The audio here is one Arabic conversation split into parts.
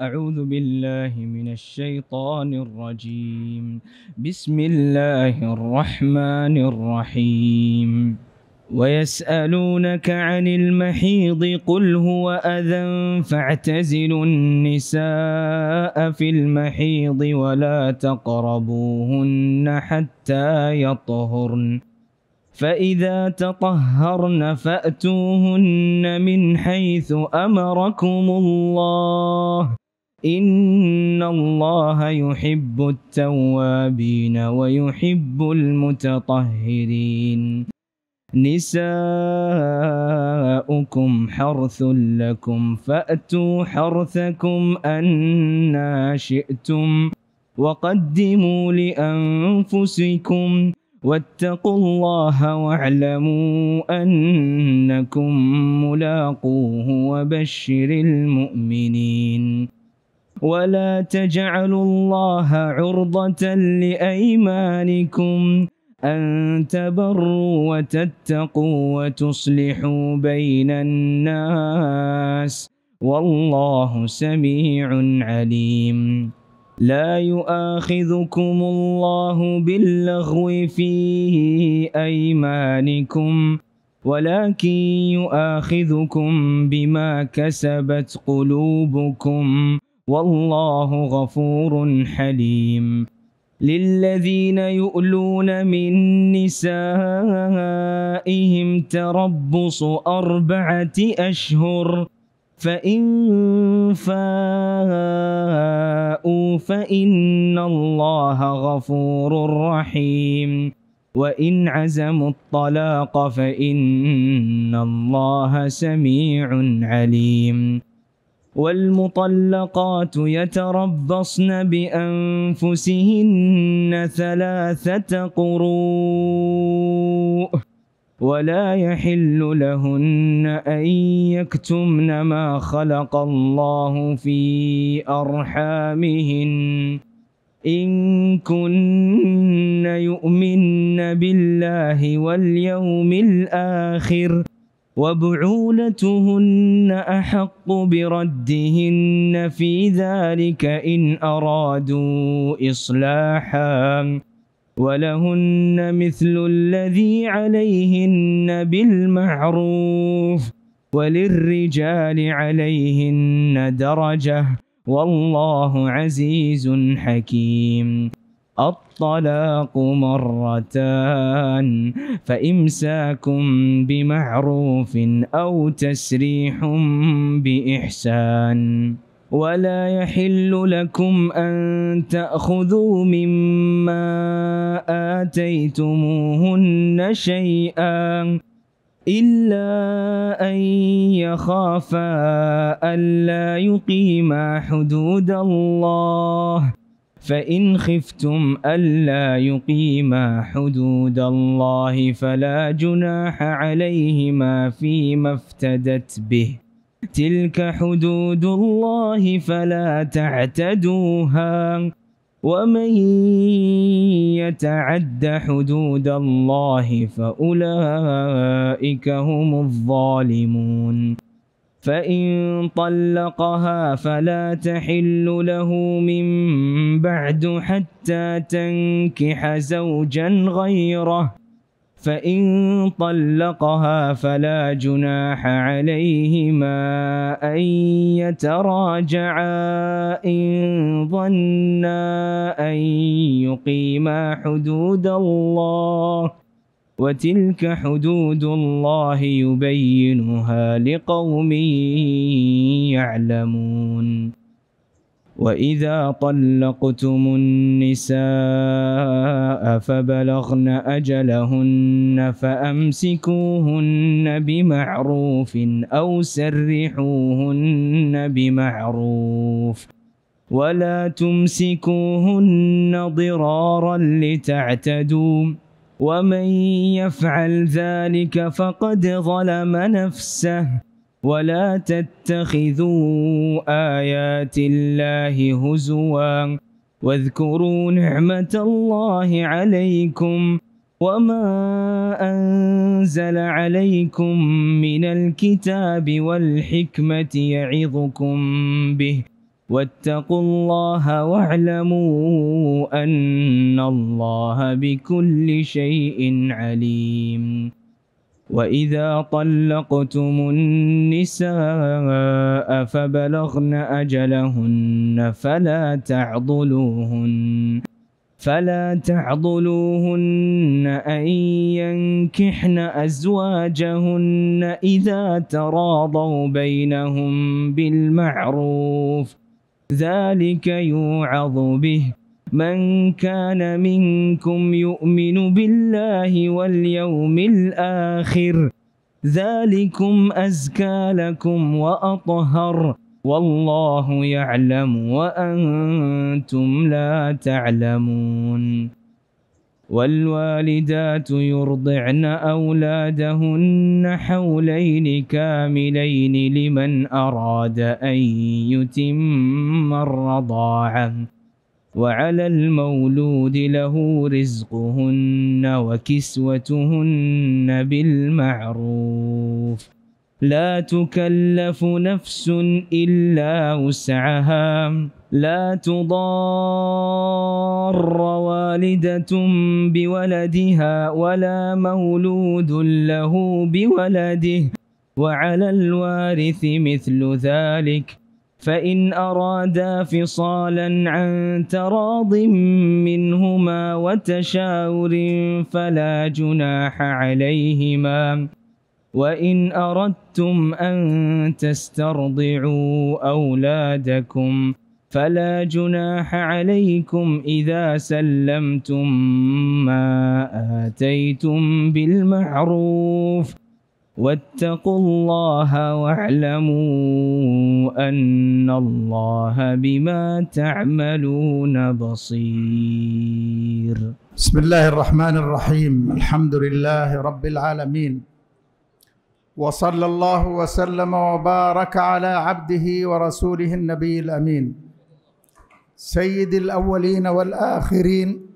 أعوذ بالله من الشيطان الرجيم. بسم الله الرحمن الرحيم. ويسألونك عن المحيض قل هو أذى فاعتزلوا النساء في المحيض ولا تقربوهن حتى يطهرن فإذا تطهرن فأتوهن من حيث أمركم الله إن الله يحب التوابين ويحب المتطهرين. نساؤكم حرث لكم فأتوا حرثكم أنى شئتم وقدموا لأنفسكم واتقوا الله واعلموا أنكم ملاقوه وبشر المؤمنين. ولا تجعلوا الله عرضة لأيمانكم أن تبروا وتتقوا وتصلحوا بين الناس والله سميع عليم. لا يؤاخذكم الله باللغو في أيمانكم ولكن يؤاخذكم بما كسبت قلوبكم والله غفور حليم. للذين يؤلون من نسائهم تربص 4 أشهر فإن فاءوا فإن الله غفور رحيم. وإن عزموا الطلاق فإن الله سميع عليم. والمطلقات يتربصن بأنفسهن 3 قروء ولا يحل لهن أن يكتمن ما خلق الله في أرحامهن إن كن يؤمن بالله واليوم الآخر وبعولتهن أحق بردهن في ذلك إن أرادوا إصلاحا ولهن مثل الذي عليهن بالمعروف وللرجال عليهن درجة والله عزيز حكيم. الطلاق مرتان فإمساك بمعروف أو تسريح بإحسان. ولا يحل لكم أن تأخذوا مما آتيتموهن شيئا إلا أن يخافا ألا يقيما حدود الله فإن خفتم ألا يقيما حدود الله فلا جناح عليهما فيما افتدت به تلك حدود الله فلا تعتدوها ومن يتعد حدود الله فأولئك هم الظالمون. فإن طلقها فلا تحل له من بعد حتى تنكح زوجا غيره فإن طلقها فلا جناح عليهما أن يتراجعا إن ظنا أن يقيما حدود الله وتلك حدود الله يبينها لقوم يعلمون. وإذا طلقتم النساء فبلغن أجلهن فأمسكوهن بمعروف أو سرحوهن بمعروف ولا تمسكوهن ضرارا لتعتدوا ومن يفعل ذلك فقد ظلم نفسه ولا تتخذوا آيات الله هزوا واذكروا نعمة الله عليكم وما أنزل عليكم من الكتاب والحكمة يعظكم به واتقوا الله واعلموا أن الله بكل شيء عليم. وإذا طلقتم النساء فبلغن أجلهن فلا تعضلوهن أن ينكحن أزواجهن إذا تراضوا بينهم بالمعروف، ذلك يوعظ به من كان منكم يؤمن بالله واليوم الآخر، ذلكم أزكى لكم وأطهر، والله يعلم وأنتم لا تعلمون. والوالدات يرضعن أولادهن حولين كاملين لمن أراد أن يتم الرضاعة، وعلى المولود له رزقهن وكسوتهن بالمعروف، لا تكلف نفس إلا وسعها، لا تضار والدة بولدها ولا مولود له بولده، وعلى الوارث مثل ذلك، فإن أرادا فصالا عن تراض منهما وتشاور فلا جناح عليهما، وإن أردتم أن تسترضعوا أولادكم فلا جناح عليكم إذا سلمتم ما آتيتم بالمعروف، واتقوا الله واعلموا أن الله بما تعملون بصير. بسم الله الرحمن الرحيم، الحمد لله رب العالمين، وصلى الله وسلم وبارك على عبده ورسوله النبي الأمين، سيد الأولين والآخرين،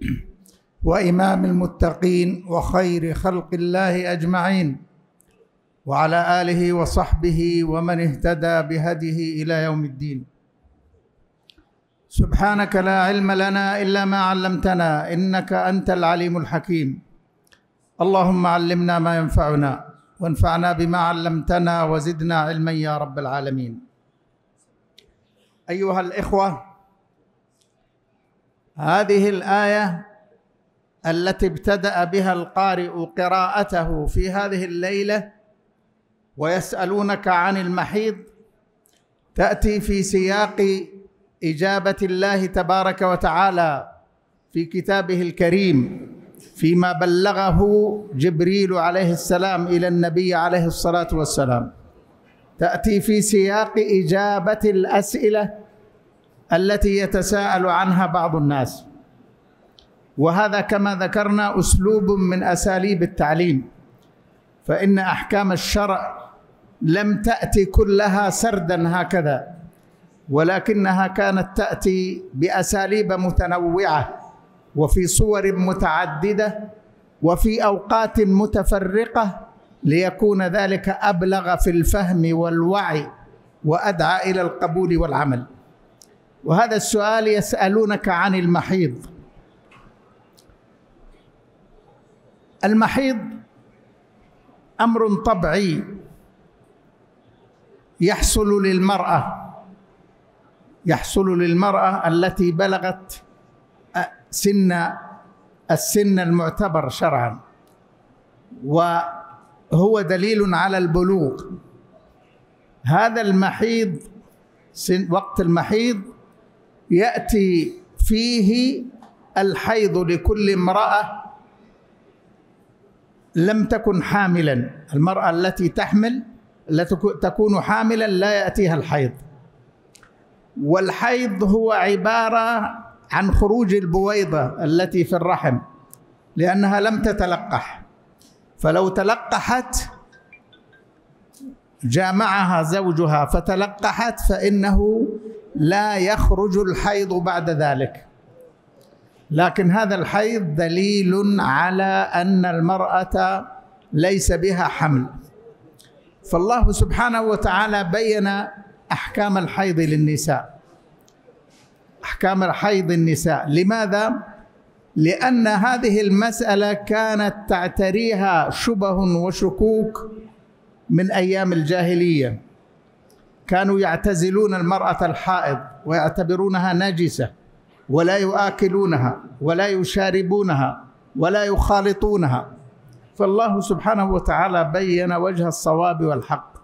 وإمام المتقين، وخير خلق الله أجمعين، وعلى آله وصحبه ومن اهتدى بهديه إلى يوم الدين. سبحانك لا علم لنا إلا ما علمتنا إنك أنت العليم الحكيم. اللهم علمنا ما ينفعنا وانفعنا بما علمتنا وزدنا علما يا رب العالمين. أيها الإخوة، هذه الآية التي ابتدأ بها القارئ قراءته في هذه الليلة، ويسألونك عن المحيض، تأتي في سياق إجابة الله تبارك وتعالى في كتابه الكريم فيما بلغه جبريل عليه السلام إلى النبي عليه الصلاة والسلام، تأتي في سياق إجابة الأسئلة التي يتساءل عنها بعض الناس. وهذا كما ذكرنا أسلوب من أساليب التعليم، فإن أحكام الشرع لم تأتي كلها سردا هكذا، ولكنها كانت تأتي بأساليب متنوعة وفي صور متعددة وفي أوقات متفرقة، ليكون ذلك أبلغ في الفهم والوعي وأدعى إلى القبول والعمل. وهذا السؤال يسألونك عن المحيض. المحيض أمر طبيعي يحصل للمرأة التي بلغت السن المعتبر شرعا، وهو دليل على البلوغ. هذا المحيض، وقت المحيض يأتي فيه الحيض لكل امرأة لم تكن حاملا. المرأة التي تحمل لا تكون حاملا، لا يأتيها الحيض. والحيض هو عبارة عن خروج البويضة التي في الرحم، لأنها لم تتلقح، فلو تلقحت جامعها زوجها فتلقحت فإنه لا يخرج الحيض بعد ذلك. لكن هذا الحيض دليل على أن المرأة ليس بها حمل، فالله سبحانه وتعالى بين أحكام الحيض للنساء، أحكام حيض النساء. لماذا؟ لأن هذه المسألة كانت تعتريها شبه وشكوك من أيام الجاهلية. كانوا يعتزلون المرأة الحائض ويعتبرونها نجسة، ولا يؤكلونها ولا يشاربونها ولا يخالطونها. فالله سبحانه وتعالى بين وجه الصواب والحق.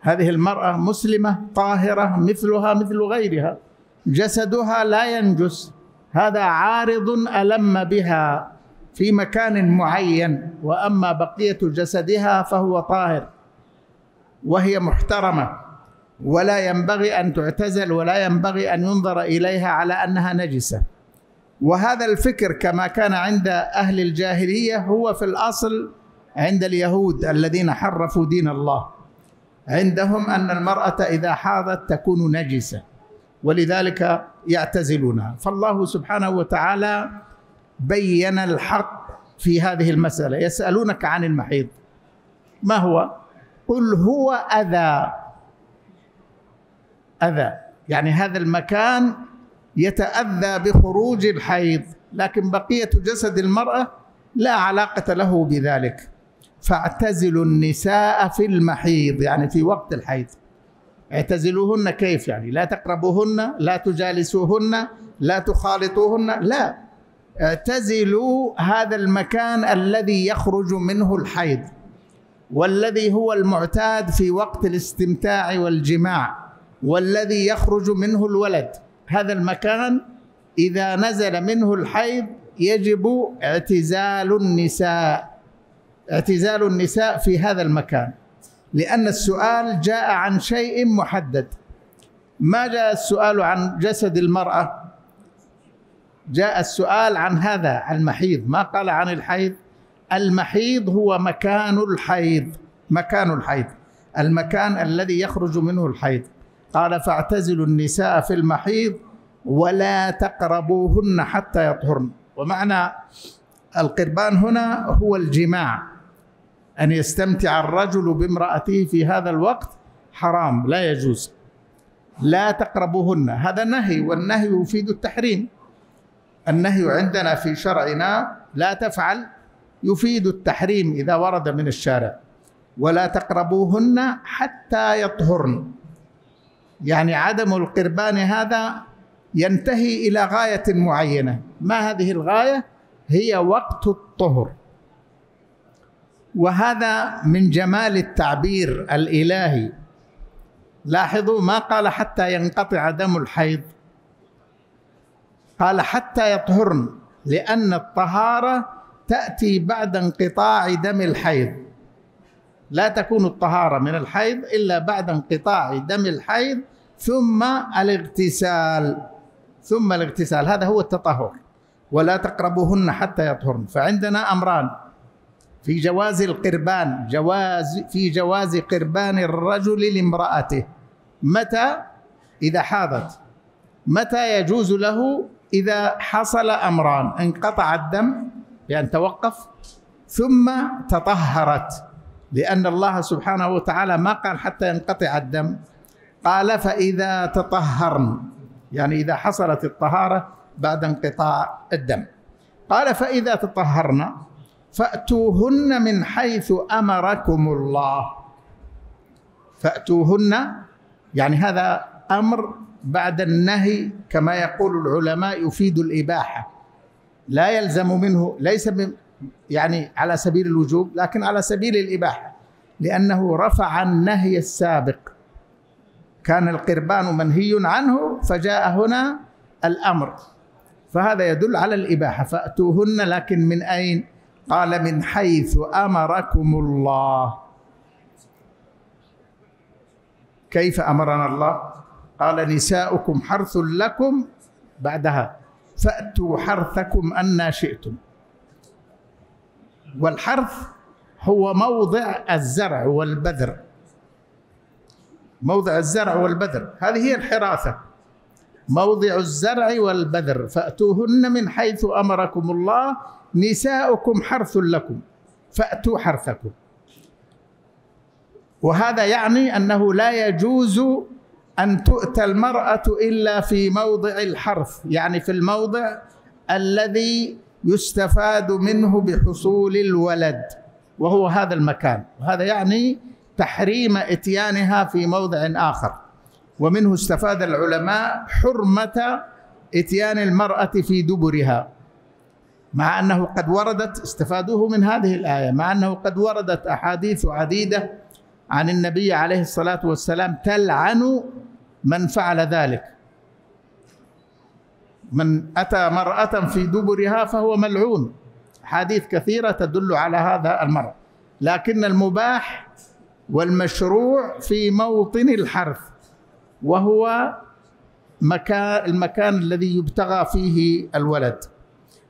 هذه المرأة مسلمة طاهرة مثلها مثل غيرها، جسدها لا ينجس. هذا عارض ألم بها في مكان معين، وأما بقية جسدها فهو طاهر، وهي محترمة، ولا ينبغي أن تعتزل، ولا ينبغي أن ينظر إليها على أنها نجسة. وهذا الفكر كما كان عند أهل الجاهلية هو في الأصل عند اليهود الذين حرفوا دين الله. عندهم أن المرأة إذا حاضت تكون نجسة، ولذلك يعتزلونها. فالله سبحانه وتعالى بين الحق في هذه المسألة. يسألونك عن المحيض، ما هو؟ قل هو أذى. أذى يعني هذا المكان يتأذى بخروج الحيض، لكن بقية جسد المرأة لا علاقة له بذلك. فاعتزلوا النساء في المحيض، يعني في وقت الحيض. اعتزلوهن كيف؟ يعني لا تقربوهن، لا تجالسوهن، لا تخالطوهن، لا، اعتزلوا هذا المكان الذي يخرج منه الحيض، والذي هو المعتاد في وقت الاستمتاع والجماع، والذي يخرج منه الولد. هذا المكان إذا نزل منه الحيض يجب اعتزال النساء، اعتزال النساء في هذا المكان، لأن السؤال جاء عن شيء محدد. ما جاء السؤال عن جسد المرأة، جاء السؤال عن هذا المحيض، ما قال عن الحيض. المحيض هو مكان الحيض، مكان الحيض، المكان الذي يخرج منه الحيض. قال فاعتزلوا النساء في المحيض ولا تقربوهن حتى يطهرن. ومعنى القربان هنا هو الجماع، أن يستمتع الرجل بامرأته في هذا الوقت حرام، لا يجوز. لا تقربوهن، هذا نهي، والنهي يفيد التحريم. النهي عندنا في شرعنا لا تفعل يفيد التحريم إذا ورد من الشارع. ولا تقربوهن حتى يطهرن، يعني عدم القربان هذا ينتهي إلى غاية معينة. ما هذه الغاية؟ هي وقت الطهر. وهذا من جمال التعبير الإلهي. لاحظوا ما قال حتى ينقطع دم الحيض، قال حتى يطهرن، لأن الطهارة تأتي بعد انقطاع دم الحيض. لا تكون الطهارة من الحيض إلا بعد انقطاع دم الحيض، ثم الاغتسال، ثم الاغتسال، هذا هو التطهر. ولا تقربوهن حتى يطهرن. فعندنا أمران في جواز القربان، في جواز قربان الرجل لامرأته. متى؟ إذا حاضت. متى يجوز له؟ إذا حصل أمران: انقطع الدم بأن توقف، ثم تطهرت، لأن الله سبحانه وتعالى ما قال حتى ينقطع الدم، قال فإذا تطهرن، يعني إذا حصلت الطهارة بعد انقطاع الدم. قال فإذا تطهرن فأتوهن من حيث أمركم الله. فأتوهن يعني هذا أمر بعد النهي، كما يقول العلماء يفيد الإباحة، لا يلزم منه، ليس يعني على سبيل الوجوب، لكن على سبيل الإباحة، لأنه رفع النهي السابق. كان القربان منهي عنه، فجاء هنا الأمر، فهذا يدل على الإباحة. فأتوهن، لكن من أين؟ قال من حيث أمركم الله. كيف أمرنا الله؟ قال نساؤكم حرث لكم، بعدها فأتوا حرثكم أن شئتم. والحرث هو موضع الزرع والبذر، موضع الزرع والبذر، هذه هي الحراثة، موضع الزرع والبذر. فأتوهن من حيث أمركم الله نساؤكم حرث لكم فأتوا حرثكم. وهذا يعني أنه لا يجوز أن تؤتى المرأة إلا في موضع الحرث، يعني في الموضع الذي يستفاد منه بحصول الولد، وهو هذا المكان. وهذا يعني تحريم إتيانها في موضع آخر. ومنه استفاد العلماء حرمة إتيان المرأة في دبرها، مع أنه قد وردت، استفادوه من هذه الآية، مع أنه قد وردت أحاديث عديدة عن النبي عليه الصلاة والسلام تلعن من فعل ذلك. من أتى مرأة في دبرها فهو ملعون، أحاديث كثيرة تدل على هذا المرء. لكن المباح والمشروع في موطن الحرث، وهو المكان الذي يبتغى فيه الولد.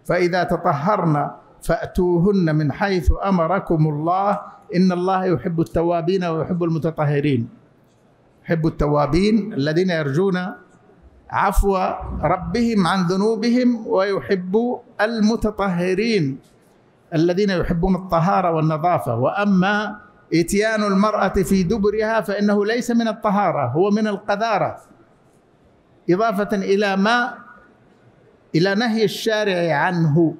فإذا تطهرن فأتوهن من حيث أمركم الله إن الله يحب التوابين ويحب المتطهرين. يحب التوابين الذين يرجون عفو ربهم عن ذنوبهم، ويحب المتطهرين الذين يحبون الطهارة والنظافة. وأما إتيان المرأة في دبرها فإنه ليس من الطهارة، هو من القذارة، إضافة إلى نهي الشارع عنه،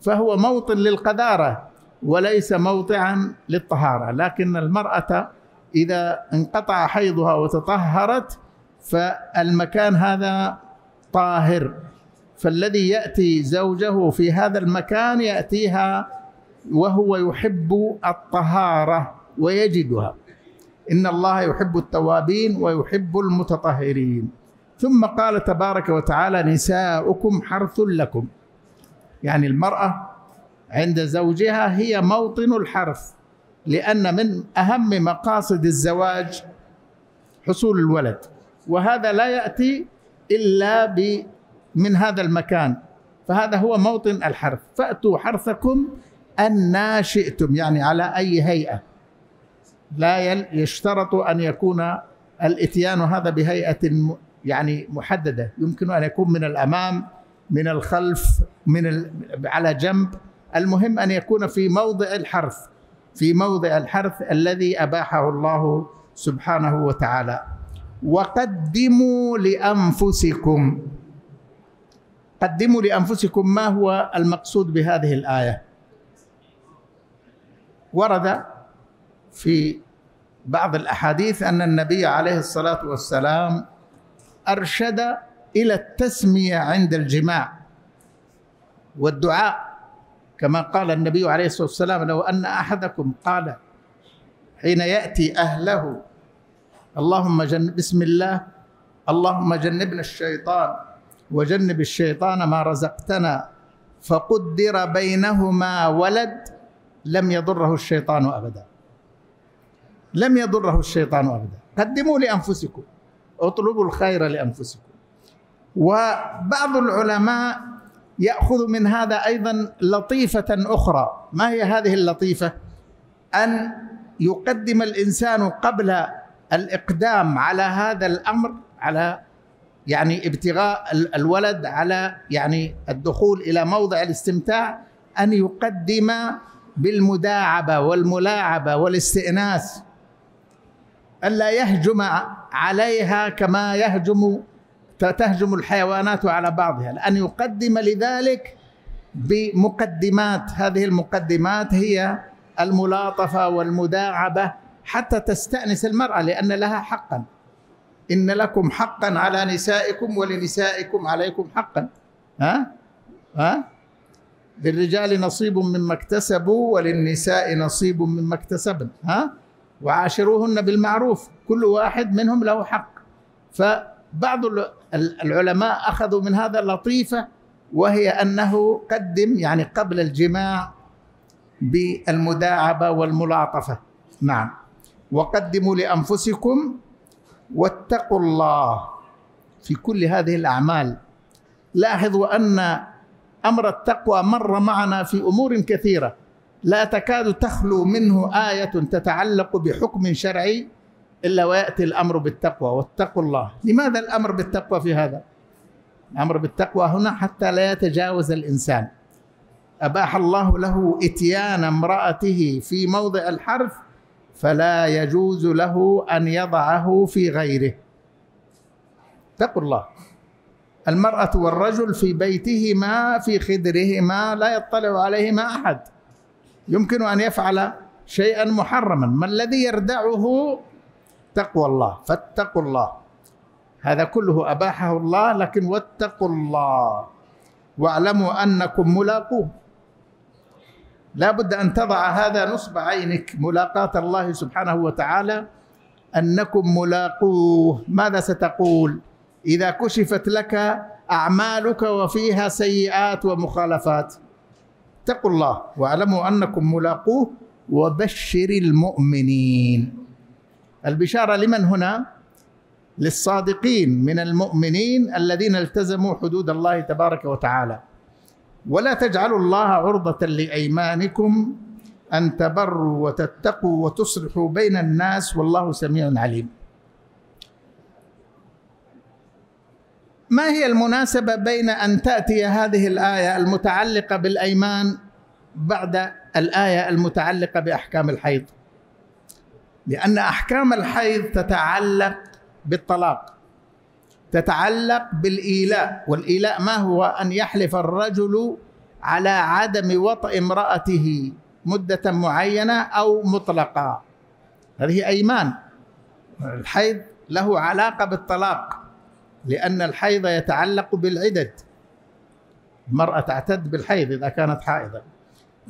فهو موطن للقذارة وليس موطعا للطهارة. لكن المرأة إذا انقطع حيضها وتطهرت فالمكان هذا طاهر، فالذي يأتي زوجه في هذا المكان يأتيها وهو يحب الطهارة ويجدها. إن الله يحب التوابين ويحب المتطهرين. ثم قال تبارك وتعالى نساؤكم حرث لكم، يعني المرأة عند زوجها هي موطن الحرث، لأن من أهم مقاصد الزواج حصول الولد، وهذا لا يأتي إلا من هذا المكان، فهذا هو موطن الحرث. فأتوا حرثكم أن شئتم، يعني على أي هيئة، لا يشترط أن يكون الإتيان هذا بهيئة يعني محددة، يمكن أن يكون من الأمام، من الخلف، على جنب، المهم أن يكون في موضع الحرث، في موضع الحرث الذي أباحه الله سبحانه وتعالى. وقدموا لأنفسكم، قدموا لأنفسكم، ما هو المقصود بهذه الآية؟ ورد في بعض الأحاديث أن النبي عليه الصلاة والسلام أرشد إلى التسمية عند الجماع والدعاء، كما قال النبي عليه الصلاة والسلام لو أن أحدكم قال حين يأتي أهله اللهم جنب، بسم الله، اللهم جنبنا الشيطان وجنب الشيطان ما رزقتنا، فقدر بينهما ولد لم يضره الشيطان أبدا، لم يضره الشيطان أبدا. قدموا لأنفسكم، اطلبوا الخير لأنفسكم. وبعض العلماء يأخذ من هذا أيضا لطيفة أخرى. ما هي هذه اللطيفة؟ أن يقدم الإنسان قبل الإقدام على هذا الأمر، على يعني ابتغاء الولد، على يعني الدخول إلى موضع الاستمتاع، أن يقدم بالمداعبة والملاعبة والاستئناس، ألا يهجم عليها كما تهجم الحيوانات على بعضها، أن يقدم لذلك بمقدمات. هذه المقدمات هي الملاطفة والمداعبة حتى تستأنس المرأة، لأن لها حقا، إن لكم حقا على نسائكم ولنسائكم عليكم حقا، للرجال نصيب مما اكتسبوا وللنساء نصيب مما اكتسبن، وعاشروهن بالمعروف، كل واحد منهم له حق. فبعض العلماء أخذوا من هذا اللطيفة، وهي أنه قدم يعني قبل الجماع بالمداعبة والملاطفة. نعم، وقدموا لأنفسكم واتقوا الله في كل هذه الأعمال. لاحظوا أن أمر التقوى مر معنا في أمور كثيرة، لا تكاد تخلو منه آية تتعلق بحكم شرعي إلا ويأتي الأمر بالتقوى، واتقوا الله. لماذا الأمر بالتقوى في هذا؟ الأمر بالتقوى هنا حتى لا يتجاوز الإنسان. أباح الله له إتيان امرأته في موضع الحرث، فلا يجوز له أن يضعه في غيره، اتقوا الله. المرأة والرجل في بيتهما في خدرهما لا يطلع عليهما أحد، يمكن أن يفعل شيئا محرما، ما الذي يردعه؟ تقوى الله. فاتقوا الله، هذا كله أباحه الله، لكن واتقوا الله واعلموا أنكم ملاقوه. لا بد أن تضع هذا نصب عينك، ملاقاة الله سبحانه وتعالى، أنكم ملاقوه. ماذا ستقول إذا كشفت لك أعمالك وفيها سيئات ومخالفات؟ اتقوا الله واعلموا أنكم ملاقوه. وبشر المؤمنين، البشارة لمن هنا؟ للصادقين من المؤمنين الذين التزموا حدود الله تبارك وتعالى. ولا تجعلوا الله عرضة لأيمانكم أن تبروا وتتقوا وتصلحوا بين الناس والله سميع عليم. ما هي المناسبة بين أن تأتي هذه الآية المتعلقة بالأيمان بعد الآية المتعلقة بأحكام الحيض؟ لأن أحكام الحيض تتعلق بالطلاق، تتعلق بالإيلاء، والإيلاء ما هو؟ أن يحلف الرجل على عدم وطئ امرأته مدة معينة أو مطلقة، هذه أيمان. الحيض له علاقة بالطلاق لأن الحيض يتعلق بالعدد، المرأة تعتد بالحيض إذا كانت حائضة.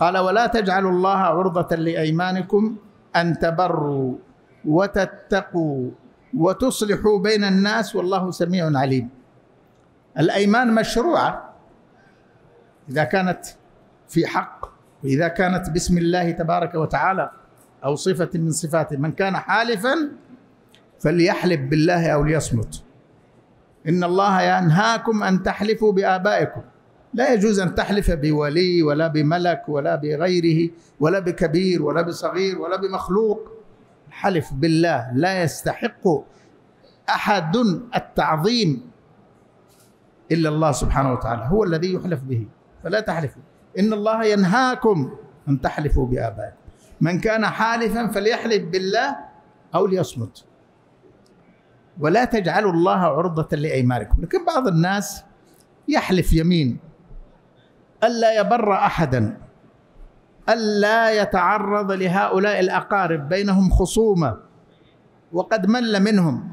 قال ولا تجعلوا الله عرضة لأيمانكم أن تبروا وتتقوا وتصلحوا بين الناس والله سميع عليم. الأيمان مشروعة إذا كانت في حق، وإذا كانت باسم الله تبارك وتعالى أو صفة من صفاته. من كان حالفا فليحلف بالله أو ليصمت. إن الله ينهاكم أن تحلفوا بآبائكم. لا يجوز أن تحلف بولي ولا بملك ولا بغيره ولا بكبير ولا بصغير ولا بمخلوق. الحلف بالله لا يستحق أحد التعظيم إلا الله سبحانه وتعالى، هو الذي يحلف به، فلا تحلفوا. إن الله ينهاكم أن تحلفوا بآبائكم. من كان حالفا فليحلف بالله أو ليصمت. ولا تجعلوا الله عرضة لأيمانكم. لكن بعض الناس يحلف يمين ألا يبر أحدا، ألا يتعرض لهؤلاء الأقارب، بينهم خصومة وقد مل منهم،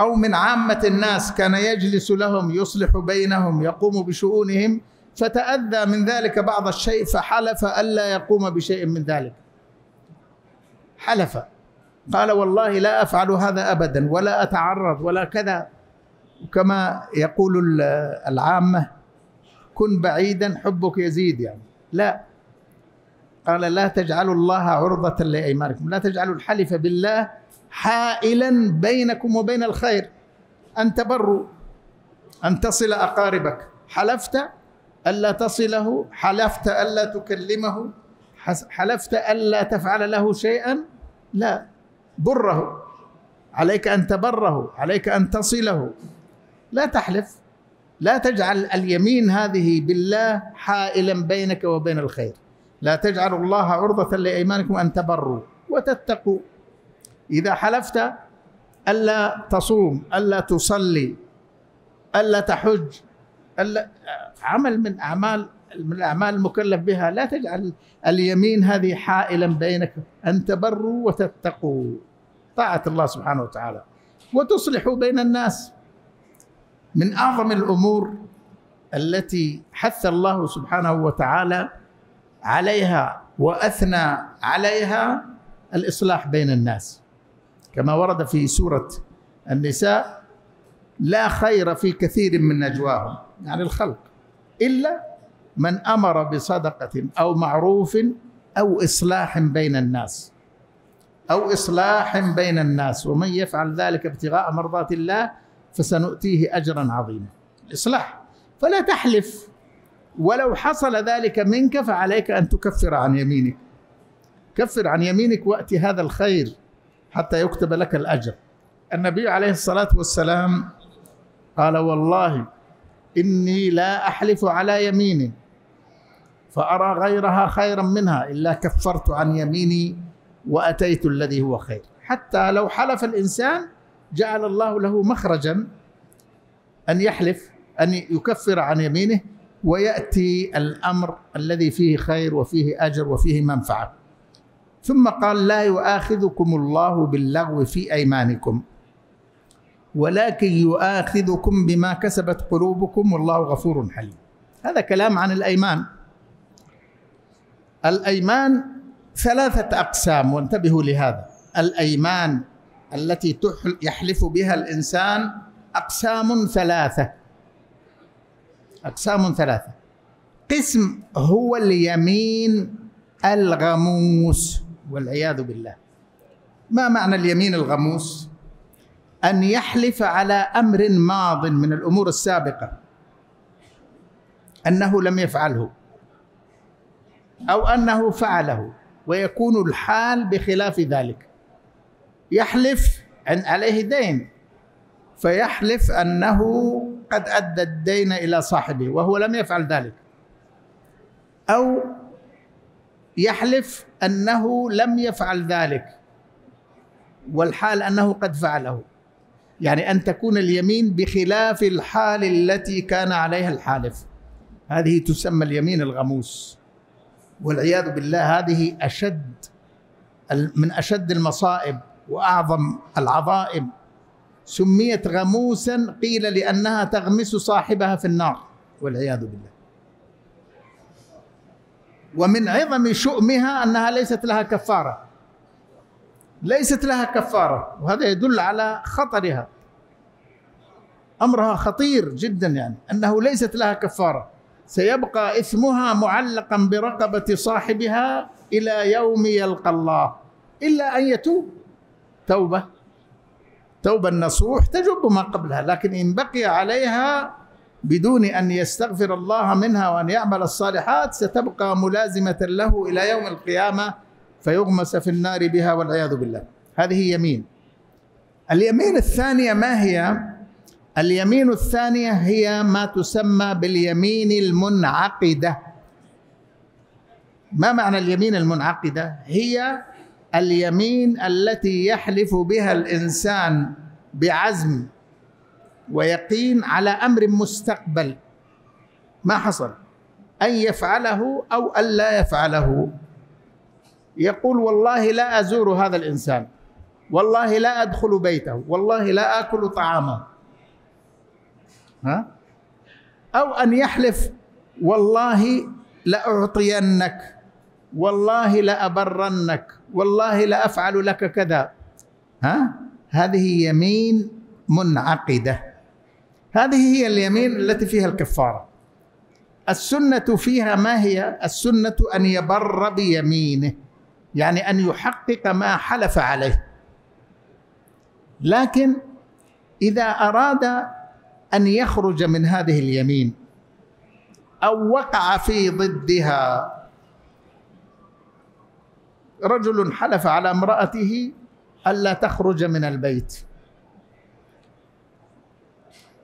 أو من عامة الناس كان يجلس لهم يصلح بينهم يقوم بشؤونهم، فتأذى من ذلك بعض الشيء فحلف ألا يقوم بشيء من ذلك. حلف قال والله لا أفعل هذا أبدا ولا أتعرض ولا كذا. كما يقول العامة كن بعيدا حبك يزيد، يعني لا. قال لا تجعلوا الله عرضة لأيمانكم، لا تجعلوا الحلف بالله حائلا بينكم وبين الخير، أن تبروا، أن تصل أقاربك، حلفت ألا تصله، حلفت ألا تكلمه، حلفت ألا تفعل له شيئا، لا، بره، عليك أن تبره، عليك أن تصله، لا تحلف. لا تجعل اليمين هذه بالله حائلا بينك وبين الخير. لا تجعلوا الله عرضة لأيمانكم أن تبروا وتتقوا. إذا حلفت ألا تصوم، ألا تصلي، ألا تحج، ألا عمل من أعمال المكلف بها، لا تجعل اليمين هذه حائلا بينك، أن تبروا وتتقوا، طاعة الله سبحانه وتعالى، وتصلحوا بين الناس. من أعظم الأمور التي حث الله سبحانه وتعالى عليها وأثنى عليها الإصلاح بين الناس، كما ورد في سورة النساء لا خير في كثير من نجواهم، يعني الخلق، إلا من أمر بصدقة أو معروف أو إصلاح بين الناس، أو إصلاح بين الناس، ومن يفعل ذلك ابتغاء مرضات الله فسنؤتيه أجرا عظيما. الإصلاح. فلا تحلف، ولو حصل ذلك منك فعليك أن تكفر عن يمينك. كفر عن يمينك وأتي هذا الخير حتى يكتب لك الأجر. النبي عليه الصلاة والسلام قال والله إني لا أحلف على يميني فأرى غيرها خيرا منها إلا كفرت عن يميني وأتيت الذي هو خير. حتى لو حلف الإنسان جعل الله له مخرجا أن يحلف أن يكفر عن يمينه ويأتي الأمر الذي فيه خير وفيه أجر وفيه منفعة. ثم قال: لا يؤاخذكم الله باللغو في أيمانكم ولكن يؤاخذكم بما كسبت قلوبكم والله غفور حليم. هذا كلام عن الأيمان. الأيمان ثلاثة أقسام، وانتبهوا لهذا. الأيمان التي يحلف بها الإنسان أقسام ثلاثة، أقسام ثلاثة. قسم هو اليمين الغموس والعياذ بالله. ما معنى اليمين الغموس؟ أن يحلف على أمر ماض من الأمور السابقة أنه لم يفعله أو أنه فعله ويكون الحال بخلاف ذلك. يحلف عليه دين فيحلف أنه قد أدى الدين إلى صاحبه وهو لم يفعل ذلك، أو يحلف أنه لم يفعل ذلك والحال أنه قد فعله. يعني أن تكون اليمين بخلاف الحال التي كان عليها الحالف، هذه تسمى اليمين الغموس والعياذ بالله. هذه أشد من أشد المصائب وأعظم العظائم. سميت غموسا قيل لأنها تغمس صاحبها في النار والعياذ بالله. ومن عظم شؤمها أنها ليست لها كفارة، ليست لها كفارة، وهذا يدل على خطرها. أمرها خطير جدا، يعني أنه ليست لها كفارة، سيبقى إثمها معلقا برقبة صاحبها إلى يوم يلقى الله، إلا أن يتوب توبة النصوح تجب ما قبلها. لكن إن بقي عليها بدون أن يستغفر الله منها وأن يعمل الصالحات ستبقى ملازمة له إلى يوم القيامة فيغمس في النار بها والعياذ بالله. هذه يمين. اليمين الثانية ما هي؟ اليمين الثانية هي ما تسمى باليمين المنعقدة. ما معنى اليمين المنعقدة؟ هي اليمين التي يحلف بها الإنسان بعزم ويقين على أمر مستقبل ما حصل، أن يفعله أو أن لا يفعله. يقول: والله لا أزور هذا الإنسان، والله لا أدخل بيته، والله لا آكل طعامه. أو أن يحلف: والله لأعطينك، والله لأبرنك، والله لأفعل لك كذا. هذه يمين منعقدة. هذه هي اليمين التي فيها الكفارة. السنة فيها ما هي؟ السنة أن يبر بيمينه، يعني أن يحقق ما حلف عليه. لكن إذا أراد أن يخرج من هذه اليمين أو وقع في ضدها، رجل حلف على امرأته ألا تخرج من البيت،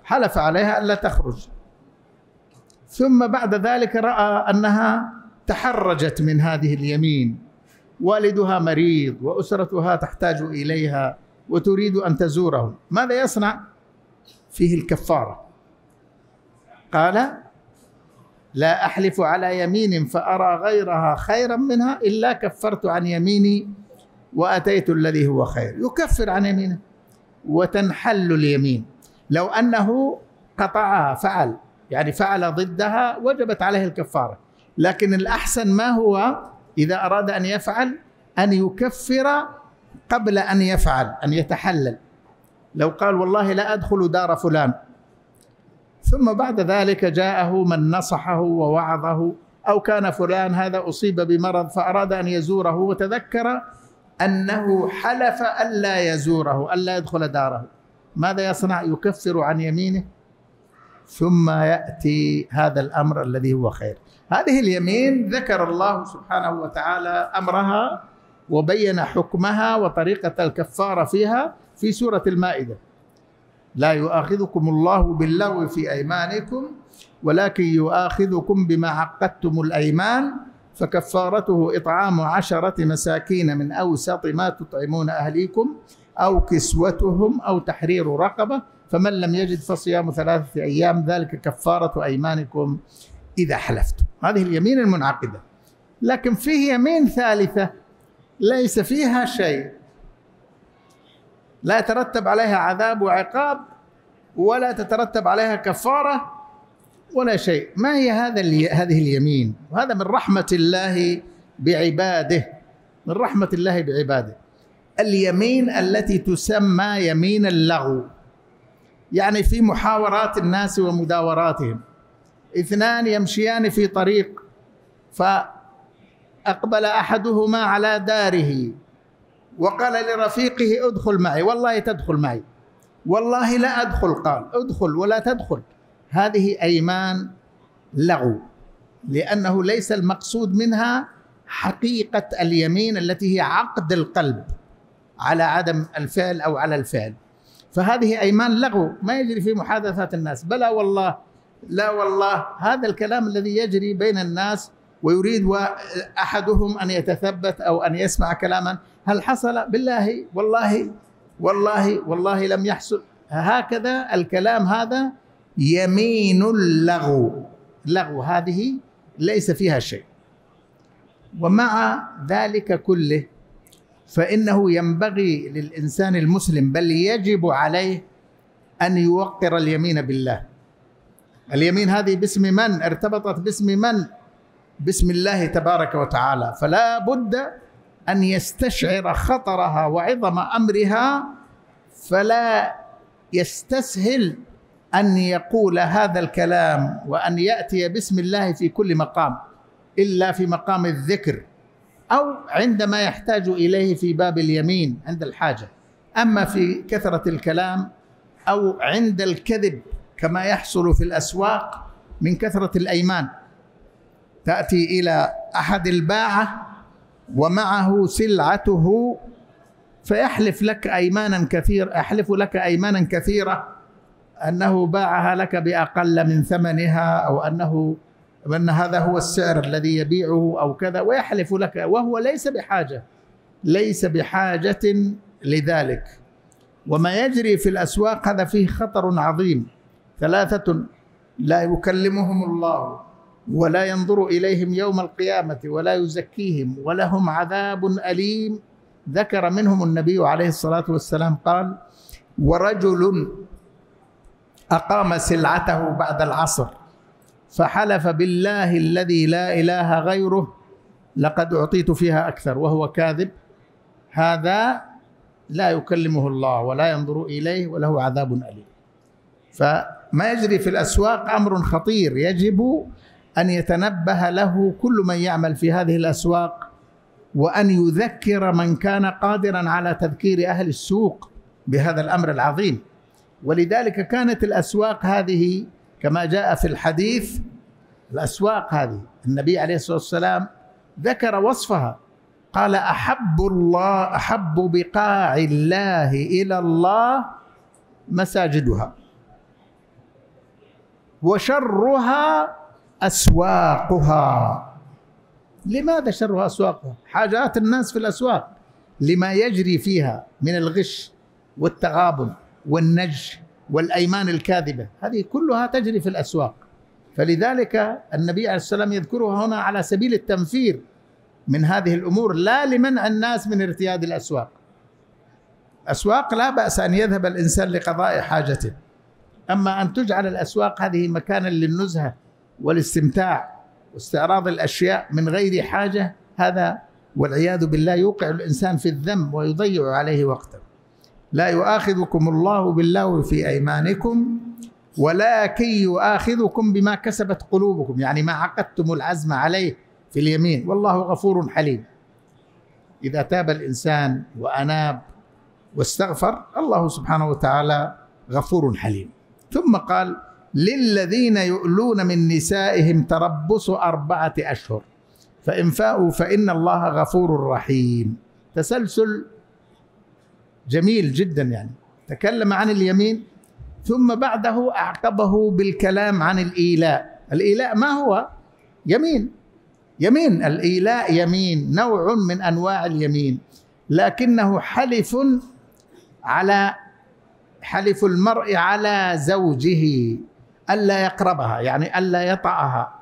حلف عليها ألا تخرج، ثم بعد ذلك رأى أنها تحرجت من هذه اليمين، والدها مريض وأسرتها تحتاج إليها وتريد أن تزورهم، ماذا يصنع؟ فيه الكفارة. قال: لا أحلف على يمين فأرى غيرها خيرا منها إلا كفرت عن يميني وأتيت الذي هو خير. يكفر عن يمينه وتنحل اليمين. لو أنه قطعها فعل، يعني فعل ضدها، وجبت عليه الكفارة. لكن الأحسن ما هو إذا أراد أن يفعل أن يكفر قبل أن يفعل، أن يتحلل. لو قال: والله لا أدخل دار فلان، ثم بعد ذلك جاءه من نصحه ووعظه، أو كان فلان هذا أصيب بمرض فأراد أن يزوره وتذكر أنه حلف ألا يزوره، ألا يدخل داره، ماذا يصنع؟ يكفر عن يمينه ثم يأتي هذا الأمر الذي هو خير. هذه اليمين ذكر الله سبحانه وتعالى أمرها وبين حكمها وطريقة الكفارة فيها في سورة المائدة: لا يؤاخذكم الله باللغو في أيمانكم ولكن يؤاخذكم بما عقدتم الأيمان فكفارته إطعام 10 مساكين من أوسط ما تطعمون أهليكم أو كسوتهم أو تحرير رقبة، فمن لم يجد فصيام 3 أيام، ذلك كفارة أيمانكم إذا حلفتم. هذه اليمين المنعقدة. لكن فيه يمين ثالثة ليس فيها شيء، لا يترتب عليها عذاب وعقاب ولا تترتب عليها كفارة ولا شيء. ما هي هذه اليمين؟ وهذا من رحمة الله بعباده، من رحمة الله بعباده. اليمين التي تسمى يمين اللغو، يعني في محاورات الناس ومداوراتهم، 2 يمشيان في طريق فأقبل أحدهما على داره وقال لرفيقه ادخل معي، والله تدخل معي، والله لا أدخل، قال ادخل ولا تدخل. هذه أيمان لغو، لأنه ليس المقصود منها حقيقة اليمين التي هي عقد القلب على عدم الفعل أو على الفعل. فهذه أيمان لغو ما يجري في محادثات الناس، بلى والله، لا والله، هذا الكلام الذي يجري بين الناس ويريد أحدهم أن يتثبت أو أن يسمع كلاما هل حصل، بالله، والله، والله، والله لم يحصل. هكذا الكلام هذا يمين اللغو، لغو هذه ليس فيها شيء. ومع ذلك كله فإنه ينبغي للإنسان المسلم، بل يجب عليه، أن يوقر اليمين بالله. اليمين هذه باسم من؟ ارتبطت باسم من؟ باسم الله تبارك وتعالى، فلا بد أن يستشعر خطرها وعظم أمرها، فلا يستسهل أن يقول هذا الكلام وأن يأتي باسم الله في كل مقام، إلا في مقام الذكر أو عندما يحتاج إليه في باب اليمين عند الحاجة. أما في كثرة الكلام أو عند الكذب كما يحصل في الأسواق من كثرة الأيمان، تأتي إلى أحد الباعة ومعه سلعته فيحلف لك أيمانا كثيرة، أحلف لك أيمانا كثيرة أنه باعها لك بأقل من ثمنها، أو أنه وأن هذا هو السعر الذي يبيعه أو كذا، ويحلف لك وهو ليس بحاجة لذلك. وما يجري في الأسواق هذا فيه خطر عظيم. 3 لا يكلمهم الله ولا ينظر إليهم يوم القيامة ولا يزكيهم ولهم عذاب أليم. ذكر منهم النبي عليه الصلاة والسلام قال: ورجل أقام سلعته بعد العصر فحلف بالله الذي لا إله غيره لقد أعطيت فيها أكثر وهو كاذب، هذا لا يكلمه الله ولا ينظر إليه وله عذاب أليم. فما يجري في الأسواق أمر خطير، يجب أن يتنبه له كل من يعمل في هذه الأسواق، وأن يذكر من كان قادرا على تذكير أهل السوق بهذا الأمر العظيم. ولذلك كانت الأسواق هذه كما جاء في الحديث، الأسواق هذه النبي عليه الصلاة والسلام ذكر وصفها، قال: أحب بقاع الله إلى الله مساجدها وشرها أسواقها. لماذا شرها أسواقها؟ حاجات الناس في الأسواق، لما يجري فيها من الغش والتغابن والنج والأيمان الكاذبة، هذه كلها تجري في الأسواق. فلذلك النبي عليه السلام يذكرها هنا على سبيل التنفير من هذه الأمور، لا لمنع الناس من ارتياد الأسواق. أسواق لا بأس أن يذهب الإنسان لقضاء حاجته، أما أن تجعل الأسواق هذه مكانا للنزهة والاستمتاع واستعراض الأشياء من غير حاجة، هذا والعياذ بالله يوقع الإنسان في الذنب ويضيع عليه وقته. لا يؤاخذكم الله باللغو في أيمانكم ولكن يؤاخذكم بما كسبت قلوبكم، يعني ما عقدتم العزم عليه في اليمين، والله غفور حليم. إذا تاب الإنسان وأناب واستغفر، الله سبحانه وتعالى غفور حليم. ثم قال: للذين يؤلون من نسائهم تربص 4 أشهر فإن فاؤوا فإن الله غفور رحيم. تسلسل جميل جدا، يعني تكلم عن اليمين ثم بعده أعقبه بالكلام عن الإيلاء. الإيلاء ما هو؟ يمين. الإيلاء يمين، نوع من أنواع اليمين، لكنه حلف على حلف المرء على زوجه ألا يقربها، يعني ألا يطأها.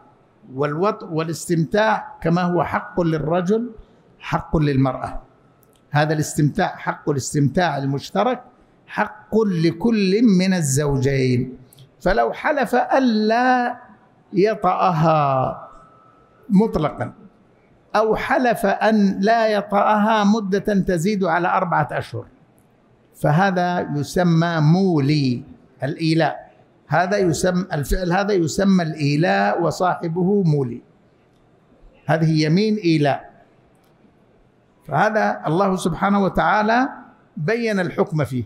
والوطء والاستمتاع كما هو حق للرجل حق للمرأة. هذا الاستمتاع حق الاستمتاع المشترك حق لكل من الزوجين. فلو حلف ألا يطأها مطلقا أو حلف أن لا يطأها مدة تزيد على 4 أشهر فهذا يسمى مولي الإيلاء. هذا يسمى الفعل، هذا يسمى الإيلاء وصاحبه مولي. هذه يمين إيلاء. فهذا الله سبحانه وتعالى بين الحكم فيه.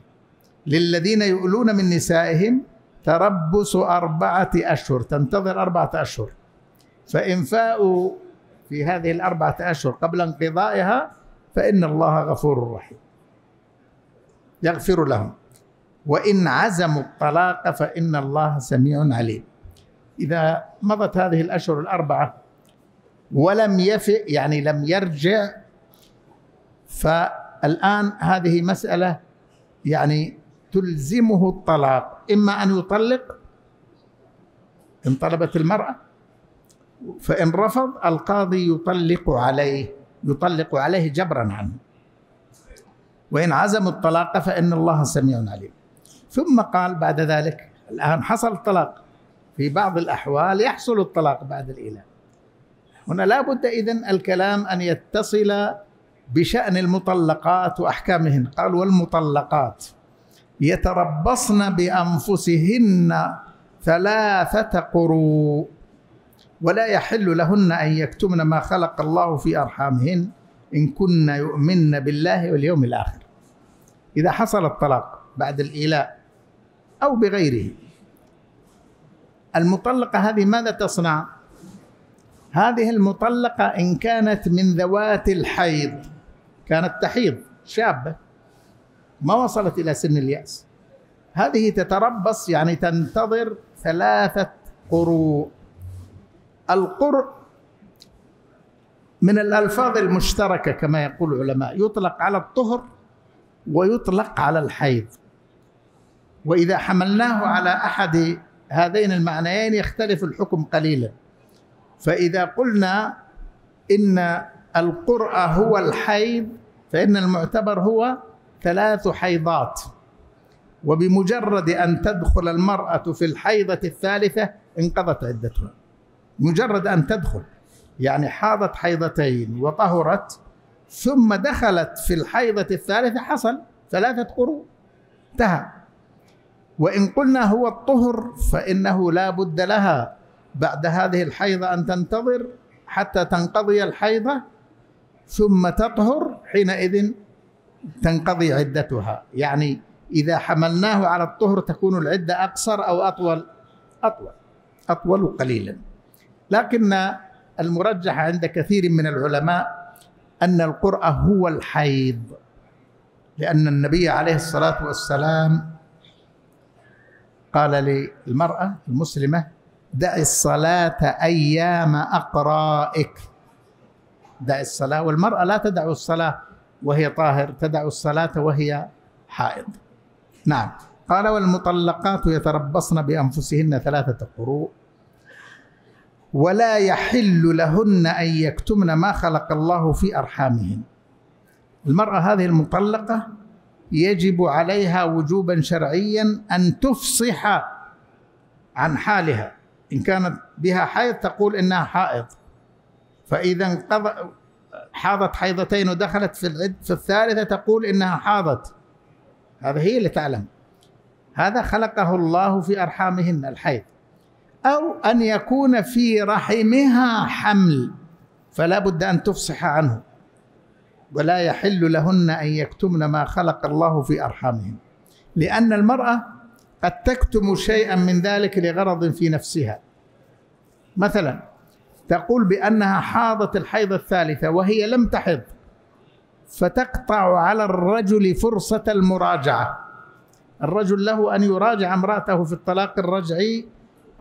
للذين يؤلون من نسائهم تربص 4 أشهر، تنتظر 4 أشهر، فإن فاؤوا في هذه 4 أشهر قبل انقضائها فإن الله غفور رحيم يغفر لهم، وإن عزموا الطلاق فإن الله سميع عليم. إذا مضت هذه الأشهر 4 ولم يفئ، يعني لم يرجع، فالآن هذه مسألة يعني تلزمه الطلاق، إما أن يطلق إن طلبت المرأة، فإن رفض القاضي يطلق عليه جبرا عنه، وإن عزموا الطلاق فإن الله سميع عليم. ثم قال بعد ذلك الآن حصل الطلاق، في بعض الأحوال يحصل الطلاق بعد الإيلاء. هنا لا بد إذن الكلام أن يتصل بشأن المطلقات وأحكامهن. قال والمطلقات يتربصن بأنفسهن 3 قروء، ولا يحل لهن أن يكتمن ما خلق الله في أرحامهن إن كن يؤمن بالله واليوم الآخر. إذا حصل الطلاق بعد الإيلاء أو بغيره، المطلقة هذه ماذا تصنع؟ هذه المطلقة إن كانت من ذوات الحيض، كانت تحيض شابة ما وصلت إلى سن اليأس، هذه تتربص يعني تنتظر 3 قروء. القرء من الألفاظ المشتركة كما يقول العلماء، يطلق على الطهر ويطلق على الحيض، وإذا حملناه على أحد هذين المعنيين يختلف الحكم قليلا. فإذا قلنا إن القرء هو الحيض فإن المعتبر هو 3 حيضات، وبمجرد أن تدخل المرأة في الحيضة 3th انقضت عدتها، مجرد أن تدخل، يعني حاضت حيضتين وطهرت ثم دخلت في الحيضة 3th حصل 3 قروء، انتهى. وإن قلنا هو الطهر فإنه لا بد لها بعد هذه الحيضة أن تنتظر حتى تنقضي الحيضة ثم تطهر، حينئذ تنقضي عدتها. يعني إذا حملناه على الطهر تكون العدة أقصر أو أطول؟ أطول قليلا. لكن المرجح عند كثير من العلماء أن القرء هو الحيض، لأن النبي عليه الصلاة والسلام قال للمرأة المسلمة دع الصلاة أيام أقرائك، دع الصلاة. والمرأة لا تدع الصلاة وهي طاهر، تدع الصلاة وهي حائض. نعم. قال والمطلقات يتربصن بأنفسهن 3 قروء، ولا يحل لهن أن يكتمن ما خلق الله في أرحامهن. المرأة هذه المطلقة يجب عليها وجوبا شرعيا أن تفصح عن حالها. إن كانت بها حيض تقول إنها حائض، فإذا حاضت حيضتين ودخلت في الثالثة تقول إنها حاضت، هذا هي اللي تعلم، هذا خلقه الله في أرحامهن الحيض. أو أن يكون في رحمها حمل فلا بد أن تفصح عنه. ولا يحل لهن أن يكتمن ما خلق الله في أرحامهن، لأن المرأة قد تكتم شيئا من ذلك لغرض في نفسها. مثلا تقول بأنها حاضت الحيض 3th وهي لم تحض، فتقطع على الرجل فرصة المراجعة. الرجل له أن يراجع امرأته في الطلاق الرجعي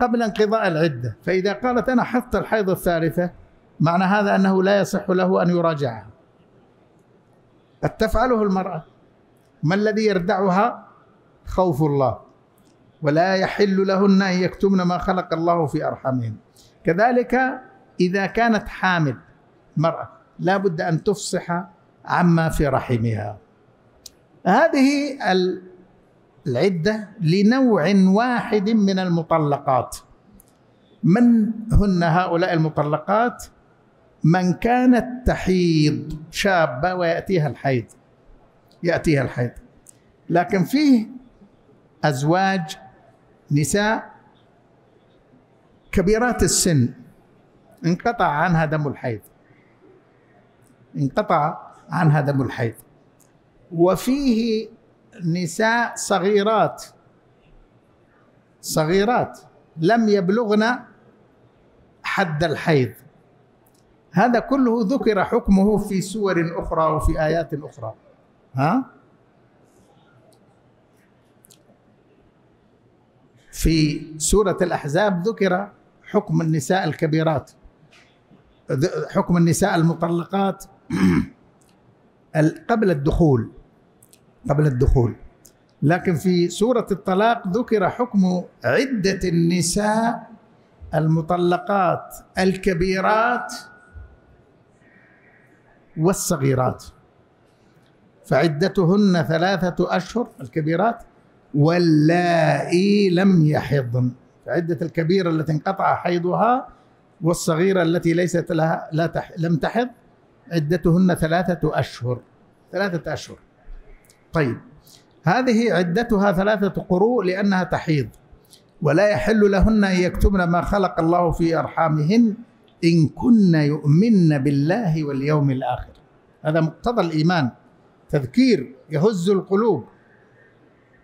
قبل انقضاء العدة، فإذا قالت أنا حضت الحيض 3th معنى هذا أنه لا يصح له أن يراجعها. قد تفعله المرأة، ما الذي يردعها؟ خوف الله، ولا يحل لهن أن يكتمن ما خلق الله في أرحامهن. كذلك إذا كانت حامل المرأة لا بد أن تفصح عما في رحمها. هذه العدة لنوع واحد من المطلقات. من هن هؤلاء المطلقات؟ من كانت تحيض، شابة ويأتيها الحيض، يأتيها الحيض. لكن فيه أزواج نساء كبيرات السن انقطع عنها دم الحيض، انقطع عنها دم الحيض. وفيه نساء صغيرات، صغيرات لم يبلغن حد الحيض. هذا كله ذكر حكمه في سور أخرى وفي آيات أخرى. ها؟ في سورة الأحزاب ذكر حكم النساء الكبيرات، حكم النساء المطلقات قبل الدخول، قبل الدخول. لكن في سورة الطلاق ذكر حكم عدة النساء المطلقات الكبيرات والصغيرات، فعدتهن 3 أشهر الكبيرات واللائي لم يحضن. فعدة الكبيرة التي انقطع حيضها والصغيرة التي ليست لها لم تحض عدتهن 3 أشهر، 3 أشهر. طيب هذه عدتها 3 قروء لأنها تحيض. ولا يحل لهن أن يكتمن ما خلق الله في أرحامهن إن كن يؤمن بالله واليوم الآخر. هذا مقتضى الإيمان، تذكير يهز القلوب.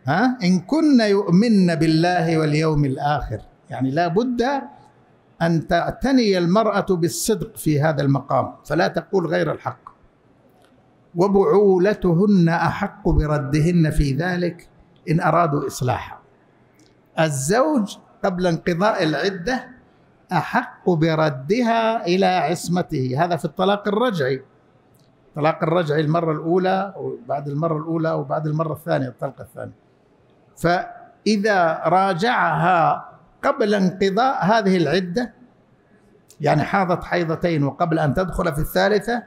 ها؟ إن كن يؤمن بالله واليوم الآخر، يعني لا بد أن تعتني المرأة بالصدق في هذا المقام، فلا تقول غير الحق. وبعولتهن أحق بردهن في ذلك إن أرادوا إصلاحا. الزوج قبل انقضاء العدة أحق بردها إلى عصمته. هذا في الطلاق الرجعي، الطلاق الرجعي المرة الأولى وبعد المرة الأولى وبعد المرة الثانية، الطلقة الثانية. فإذا راجعها قبل انقضاء هذه العدة، يعني حاضت حيضتين وقبل أن تدخل في الثالثة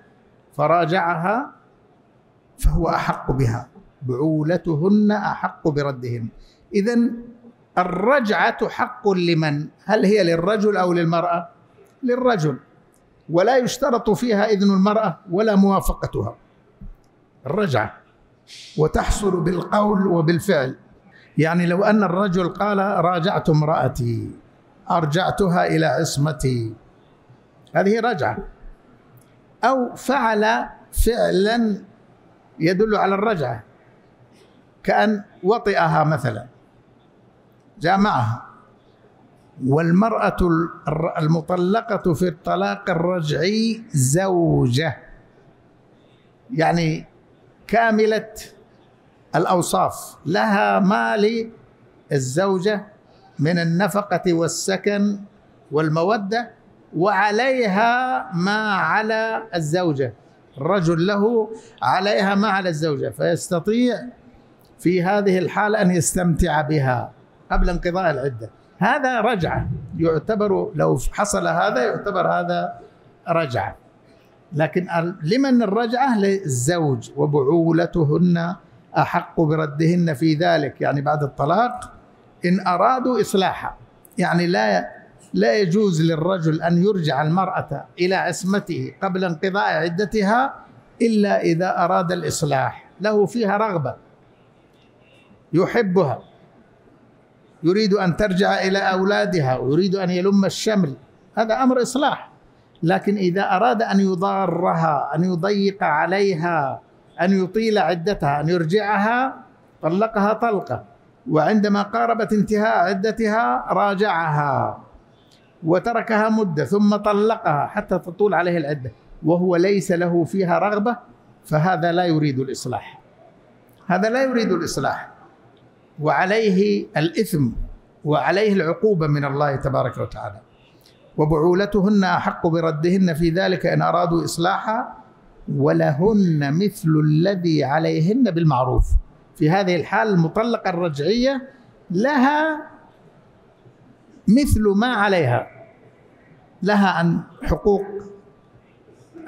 فراجعها، فهو أحق بها. بعولتهن أحق بردهن. إذن الرجعة حق لمن؟ هل هي للرجل أو للمرأة؟ للرجل. ولا يشترط فيها إذن المرأة ولا موافقتها، الرجعة. وتحصل بالقول وبالفعل، يعني لو أن الرجل قال راجعت امرأتي، أرجعتها إلى عصمتي، هذه رجعة. أو فعل فعلا يدل على الرجعة، كأن وطئها مثلا، جامعها. والمرأة المطلقة في الطلاق الرجعي زوجة، يعني كاملة الأوصاف، لها ما للزوجة من النفقة والسكن والمودة، وعليها ما على الزوجة. الرجل له عليها ما على الزوجة، فيستطيع في هذه الحالة أن يستمتع بها قبل انقضاء العدة. هذا رجعة، يعتبر لو حصل هذا يعتبر هذا رجعة. لكن لمن الرجعة؟ للزوج. وبعولتهن أحق بردهن في ذلك، يعني بعد الطلاق إن أرادوا إصلاحها. يعني لا يجوز للرجل أن يرجع المرأة إلى عصمته قبل انقضاء عدتها إلا إذا أراد الإصلاح، له فيها رغبة، يحبها، يريد أن ترجع إلى أولادها ويريد أن يلم الشمل، هذا أمر إصلاح. لكن إذا أراد أن يضارها، أن يضيق عليها، أن يطيل عدتها، أن يرجعها، طلقها طلقة. وعندما قاربت انتهاء عدتها راجعها وتركها مدة ثم طلقها حتى تطول عليه العدة، وهو ليس له فيها رغبة، فهذا لا يريد الإصلاح، هذا لا يريد الإصلاح، وعليه الإثم وعليه العقوبة من الله تبارك وتعالى. وبعولتهن أحق بردهن في ذلك إن أرادوا إصلاحا ولهن مثل الذي عليهن بالمعروف. في هذه الحالة المطلقة الرجعية لها مثل ما عليها، لها أن حقوق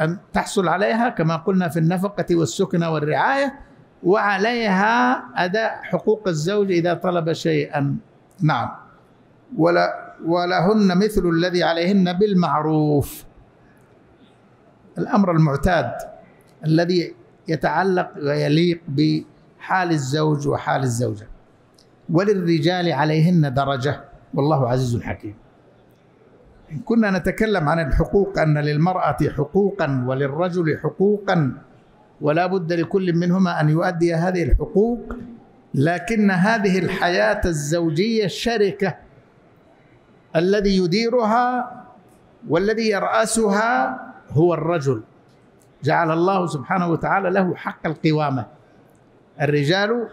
أن تحصل عليها كما قلنا في النفقة والسكن والرعاية، وعليها أداء حقوق الزوج إذا طلب شيئا. نعم. ولهن مثل الذي عليهن بالمعروف، الأمر المعتاد الذي يتعلق ويليق بحال الزوج وحال الزوجة. وللرجال عليهن درجة والله عزيز حكيم. كنا نتكلم عن الحقوق، أن للمرأة حقوقا وللرجل حقوقا، ولا بد لكل منهما أن يؤدي هذه الحقوق، لكن هذه الحياة الزوجية شركة، الذي يديرها والذي يرأسها هو الرجل. جعل الله سبحانه وتعالى له حق القوامة، الرجال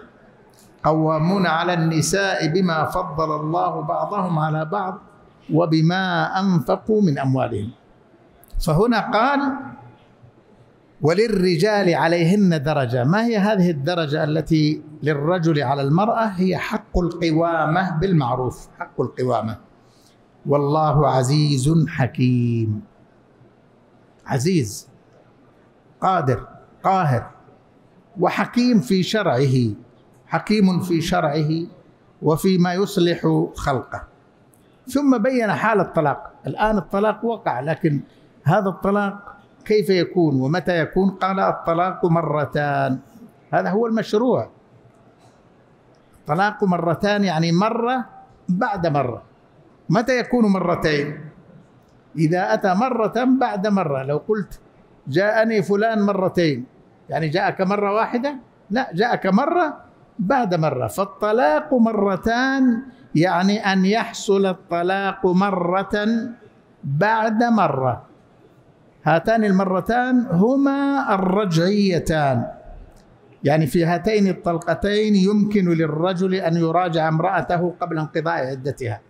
قوامون على النساء بما فضل الله بعضهم على بعض وبما أنفقوا من أموالهم. فهنا قال وللرجال عليهن درجة. ما هي هذه الدرجة التي للرجل على المرأة؟ هي حق القوامة بالمعروف، حق القوامة. والله عزيز حكيم، عزيز قادر قاهر، وحكيم في شرعه، حكيم في شرعه وفيما يصلح خلقه. ثم بين حال الطلاق. الآن الطلاق وقع، لكن هذا الطلاق كيف يكون ومتى يكون؟ قال الطلاق مرتان. هذا هو المشروع، الطلاق مرتان، يعني مرة بعد مرة. متى يكون مرتين؟ إذا أتى مرة بعد مرة. لو قلت جاءني فلان مرتين، يعني جاءك مرة واحدة؟ لا، جاءك مرة بعد مرة. فالطلاق مرتان يعني أن يحصل الطلاق مرة بعد مرة. هاتان المرتان هما الرجعيتان، يعني في هاتين الطلقتين يمكن للرجل أن يراجع امرأته قبل انقضاء عدتها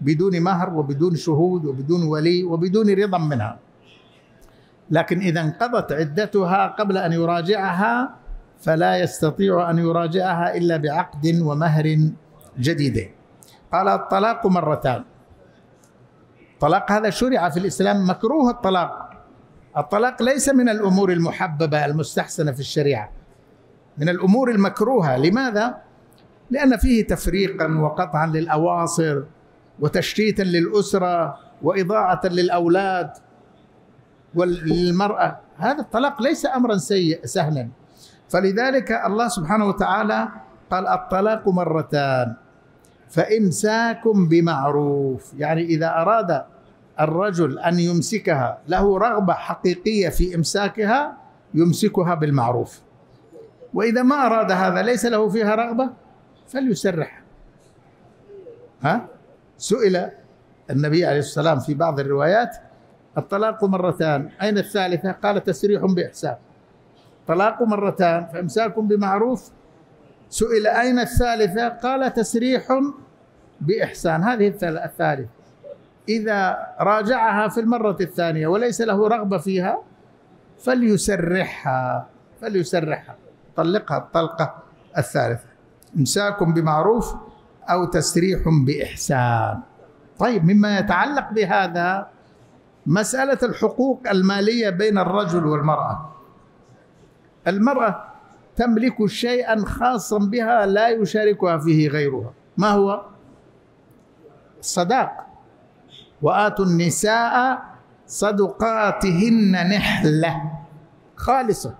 بدون مهر وبدون شهود وبدون ولي وبدون رضا منها. لكن إذا انقضت عدتها قبل أن يراجعها فلا يستطيع أن يراجعها إلا بعقد ومهر جديدين. قال الطلاق مرتان. الطلاق هذا شرع في الإسلام، مكروه الطلاق. الطلاق ليس من الأمور المحببة المستحسنة في الشريعة، من الأمور المكروهة. لماذا؟ لأن فيه تفريقا وقطعا للأواصر وتشتيتا للأسرة وإضاعة للأولاد والمرأة. هذا الطلاق ليس أمرا سهلا. فلذلك الله سبحانه وتعالى قال الطلاق مرتان، فإمساك بمعروف. يعني إذا أراد الرجل أن يمسكها، له رغبة حقيقية في إمساكها، يمسكها بالمعروف. وإذا ما أراد هذا، ليس له فيها رغبة، فليسرح. سئل النبي عليه السلام في بعض الروايات الطلاق مرتان، أين الثالثة؟ قال تسريح بإحسان. طلاق مرتان فإمساك بمعروف. سئل أين الثالثة؟ قال تسريح بإحسان. هذه الثالثة إذا راجعها في المرة الثانية وليس له رغبة فيها فليسرحها، فليسرحها، طلقها الطلقة الثالثة، إمساك بمعروف أو تسريح بإحسان. طيب، مما يتعلق بهذا مسألة الحقوق المالية بين الرجل والمرأة. المرأة تملك شيئا خاصا بها لا يشاركها فيه غيرها. ما هو؟ الصداق. وآتوا النساء صدقاتهن نحلة خالصة،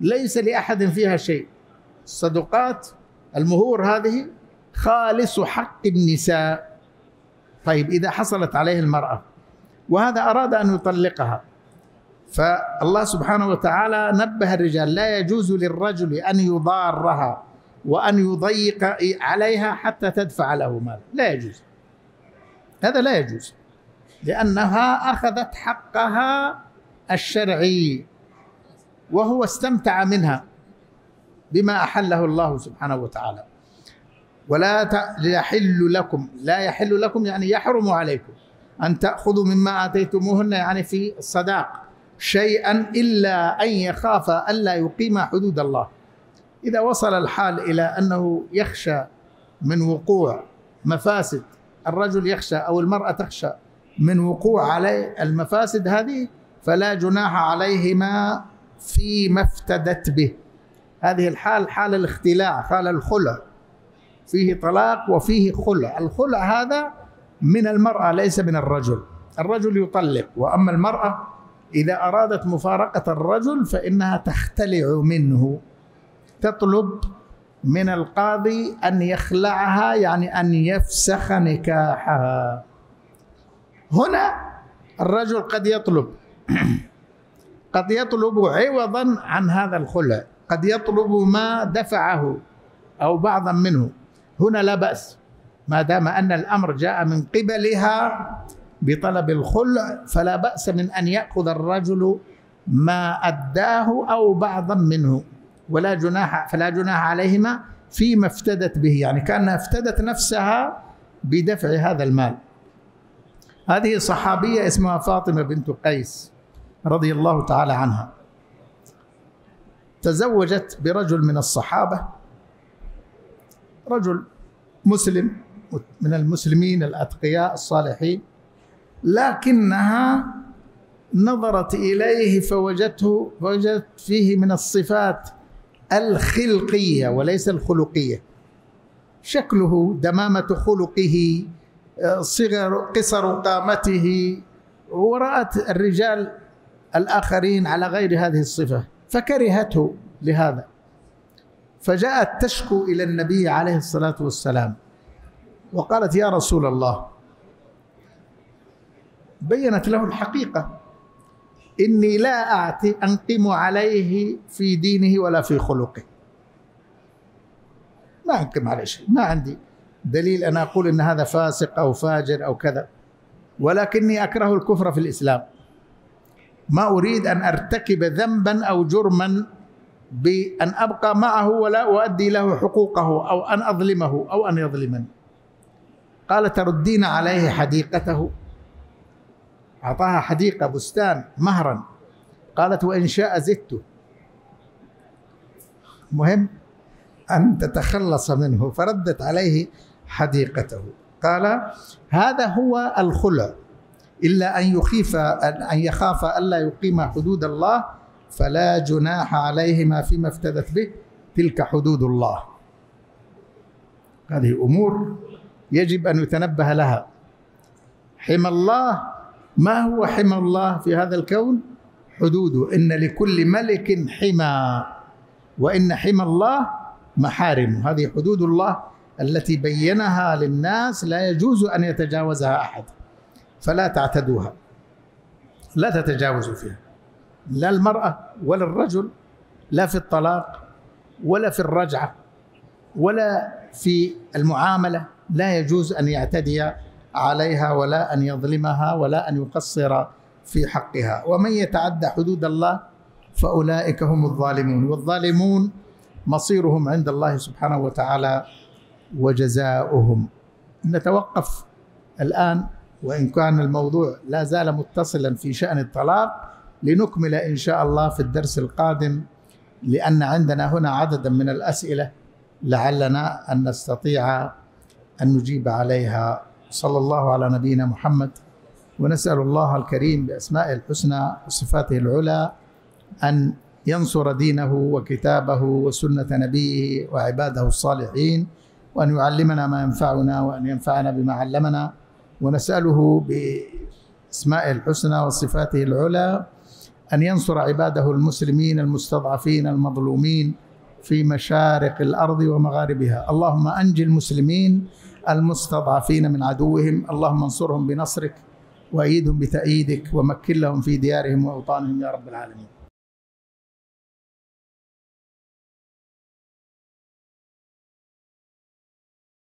ليس لأحد فيها شيء. الصدقات، المهور، هذه خالص حق النساء. طيب، إذا حصلت عليه المرأة وهذا أراد أن يطلقها، فالله سبحانه وتعالى نبه الرجال، لا يجوز للرجل أن يضارها وأن يضيق عليها حتى تدفع له مال، لا يجوز، هذا لا يجوز، لأنها أخذت حقها الشرعي وهو استمتع منها بما أحله الله سبحانه وتعالى. ولا يحل لكم، لا يحل لكم يعني يحرم عليكم أن تأخذوا مما آتيتموهن، يعني في الصداق، شيئا إلا أن يخاف ألا يقيم حدود الله. إذا وصل الحال إلى أنه يخشى من وقوع مفاسد، الرجل يخشى أو المرأة تخشى من وقوع عليه المفاسد هذه، فلا جناح عليهما فيما افتدت به. هذه الحال حال الاختلاع، حال الخلع، فيه طلاق وفيه خلع. الخلع هذا من المرأة ليس من الرجل، الرجل يطلق، وأما المرأة إذا أرادت مفارقة الرجل فإنها تختلع منه، تطلب من القاضي أن يخلعها، يعني أن يفسخ نكاحها. هنا الرجل قد يطلب عوضا عن هذا الخلع، قد يطلب ما دفعه أو بعضا منه، هنا لا بأس ما دام أن الأمر جاء من قبلها بطلب الخلع، فلا بأس من أن يأخذ الرجل ما أداه أو بعضا منه، فلا جناح عليهما فيما افتدت به، يعني كأنها افتدت نفسها بدفع هذا المال. هذه صحابية اسمها فاطمة بنت قيس رضي الله تعالى عنها، تزوجت برجل من الصحابة، رجل مسلم من المسلمين الأتقياء الصالحين، لكنها نظرت إليه فوجدت فيه من الصفات الخلقية وليس الخلقية، شكله، دمامة خلقه، قصر قامته، ورأت الرجال الآخرين على غير هذه الصفة فكرهته لهذا، فجاءت تشكو إلى النبي عليه الصلاة والسلام وقالت: يا رسول الله، بيّنت له الحقيقة، إني لا أنقم عليه في دينه ولا في خلقه، ما أنقم عليه شيء، ما عندي دليل أن أقول إن هذا فاسق أو فاجر أو كذا، ولكني أكره الكفر في الإسلام، ما أريد أن أرتكب ذنبا أو جرما بأن أبقى معه ولا أؤدي له حقوقه، أو أن أظلمه أو أن يظلمني. قال: تردين عليه حديقته؟ أعطاها حديقة، بستان، مهرا. قالت: وإن شاء زدته. مهم أن تتخلص منه، فردت عليه حديقته. قال: هذا هو الخلع، إلا أن يخاف ألا يقيم حدود الله، فلا جناح عليهما فيما افتدت به، تلك حدود الله. هذه أمور يجب أن يتنبه لها. حمى الله، ما هو حمى الله في هذا الكون؟ حدوده، إن لكل ملك حمى، وإن حمى الله محارم. هذه حدود الله التي بيّنها للناس، لا يجوز أن يتجاوزها أحد، فلا تعتدوها، لا تتجاوزوا فيها، لا المرأة ولا الرجل، لا في الطلاق ولا في الرجعة ولا في المعاملة، لا يجوز أن يعتدي عليها ولا أن يظلمها ولا أن يقصر في حقها. ومن يتعدى حدود الله فأولئك هم الظالمون، والظالمون مصيرهم عند الله سبحانه وتعالى وجزاؤهم. نتوقف الآن، وإن كان الموضوع لا زال متصلا في شأن الطلاق، لنكمل إن شاء الله في الدرس القادم، لأن عندنا هنا عددا من الأسئلة لعلنا أن نستطيع أن نجيب عليها. صلى الله على نبينا محمد، ونسأل الله الكريم بأسمائه الحسنى وصفاته العلى أن ينصر دينه وكتابه وسنة نبيه وعباده الصالحين، وأن يعلمنا ما ينفعنا، وأن ينفعنا بما علمنا، ونسأله بأسمائه الحسنى وصفاته العلى أن ينصر عباده المسلمين المستضعفين المظلومين في مشارق الأرض ومغاربها. اللهم أنجِ المسلمين المستضعفين من عدوهم، اللهم انصرهم بنصرك وأيدهم بتأييدك، ومكن لهم في ديارهم وأوطانهم يا رب العالمين.